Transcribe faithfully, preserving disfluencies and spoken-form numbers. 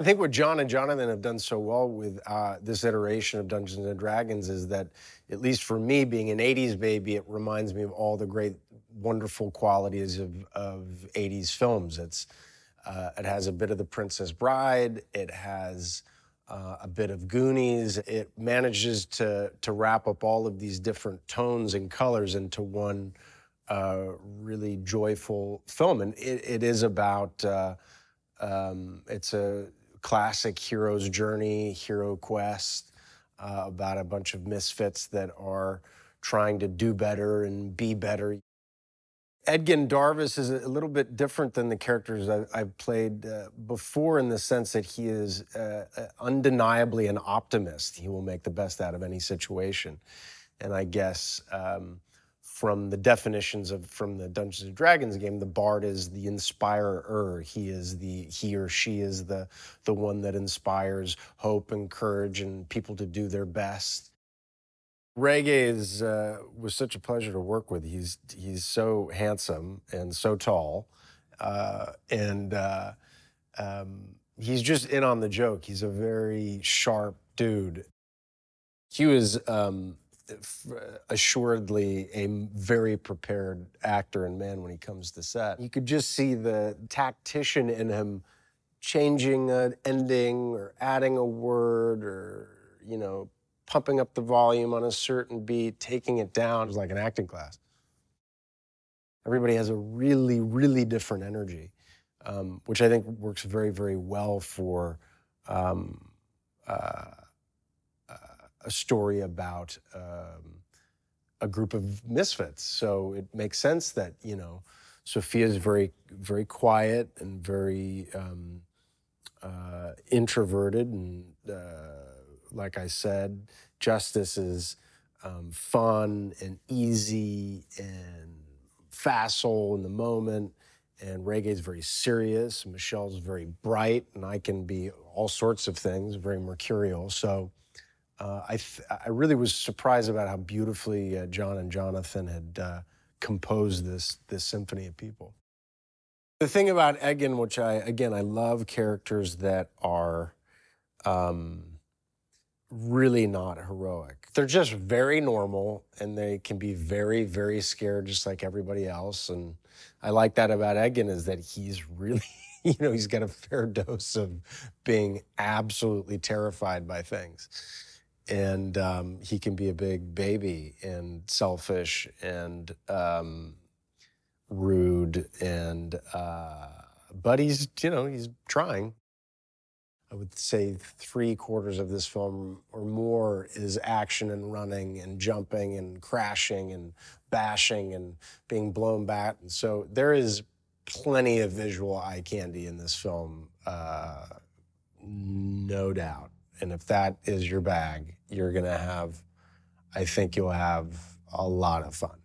I think what John and Jonathan have done so well with uh, this iteration of Dungeons and Dragons is that, at least for me, being an eighties baby, it reminds me of all the great, wonderful qualities of, of eighties films. It's, uh, it has a bit of The Princess Bride. It has uh, a bit of Goonies. It manages to, to wrap up all of these different tones and colors into one uh, really joyful film. And it, it is about, uh, um, it's a, classic hero's journey, hero quest, uh, about a bunch of misfits that are trying to do better and be better. Edgin Darvis is a little bit different than the characters I, I've played uh, before, in the sense that he is uh, undeniably an optimist. He will make the best out of any situation. And I guess um, from the definitions of, from the Dungeons and Dragons game, the bard is the inspirer. He is the, he or she is the, the one that inspires hope and courage and people to do their best. Rege is, uh, was such a pleasure to work with. He's, he's so handsome and so tall. Uh, and uh, um, he's just in on the joke. He's a very sharp dude. He was, um, assuredly a very prepared actor and man when he comes to set. You could just see the tactician in him changing an ending or adding a word or, you know, pumping up the volume on a certain beat, taking it down. It was like an acting class. Everybody has a really, really different energy, um, which I think works very, very well for um, uh, a story about um, a group of misfits. So it makes sense that, you know, Sophia's very, very quiet and very um, uh, introverted. And uh, like I said, Justice is um, fun and easy and facile in the moment. And Rege's very serious. Michelle's very bright, and I can be all sorts of things, very mercurial. So. Uh, I, th I really was surprised about how beautifully uh, John and Jonathan had uh, composed this, this symphony of people. The thing about Egan, which I, again, I love characters that are um, really not heroic. They're just very normal, and they can be very, very scared, just like everybody else. And I like that about Egan, is that he's really, you know, he's got a fair dose of being absolutely terrified by things. And um, he can be a big baby and selfish and um, rude, and uh, but he's, you know, he's trying. I would say three quarters of this film or more is action and running and jumping and crashing and bashing and being blown back. And so there is plenty of visual eye candy in this film, uh, no doubt. And if that is your bag, you're gonna have, I think you'll have a lot of fun.